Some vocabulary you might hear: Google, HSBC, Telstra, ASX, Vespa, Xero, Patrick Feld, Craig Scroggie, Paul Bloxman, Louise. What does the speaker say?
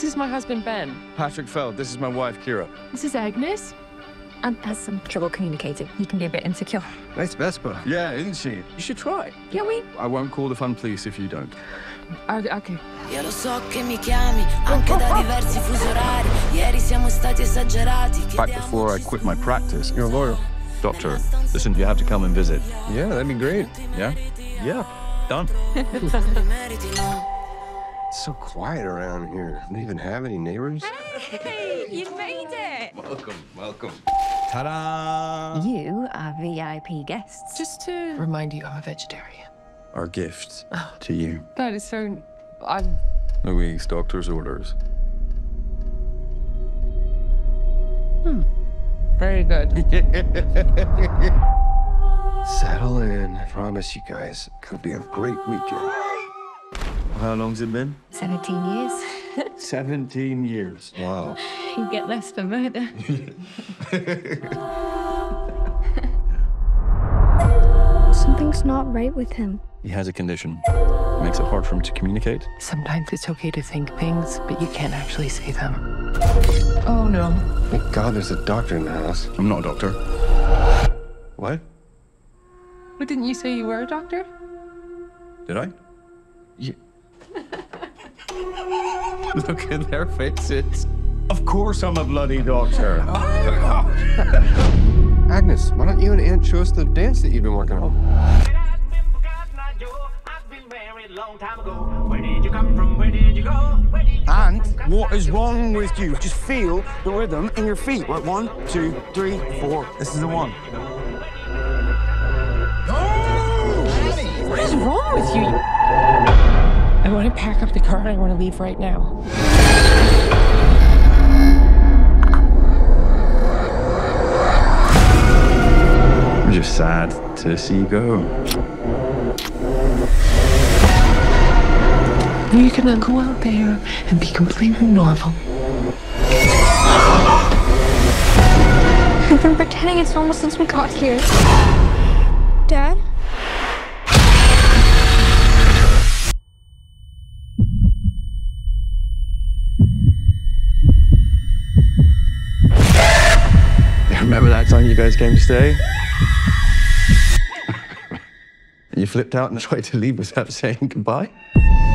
This is my husband, Ben. Patrick Feld. This is my wife, Kira. This is Agnes. And has some trouble communicating. He can be a bit insecure. Nice Vespa. Yeah, isn't she? You should try. Yeah, we... I won't call the fun police if you don't. Okay. Io lo so che mi chiami anche da diversi fusi orari. Ieri siamo stati esagerati. Back before I quit my practice. You're a lawyer. Doctor, listen, you have to come and visit. Yeah, that'd be great. Yeah? Yeah. Done. It's so quiet around here. I don't even have any neighbors. Hey, you made it. Welcome, welcome. Ta-da! You are VIP guests. Just to remind you, I'm a vegetarian. Our gift to you. That is so... I'm... Louise, doctor's orders. Hmm. Very good. Settle in. I promise you guys, it could be a great weekend. How long's it been? 17 years. 17 years. Wow. You get less for murder. Something's not right with him. He has a condition. It makes it hard for him to communicate. Sometimes it's okay to think things, but you can't actually say them. Oh, no. Thank God there's a doctor in the house. I'm not a doctor. What? Well, didn't you say you were a doctor? Did I? Yeah. Look at their faces. Of course I'm a bloody doctor. Agnes, why don't you and Aunt show us the dance that you've been working on? And what is wrong with you? Just feel the rhythm in your feet. Like 1, 2, 3, 4. This is the one. What is wrong with you? I want to pack up the car and I want to leave right now. I'm just sad to see you go. You can go out there and be completely normal. We've been pretending it's normal since we got here. Dad? Remember that time you guys came to stay? You flipped out and tried to leave without saying goodbye?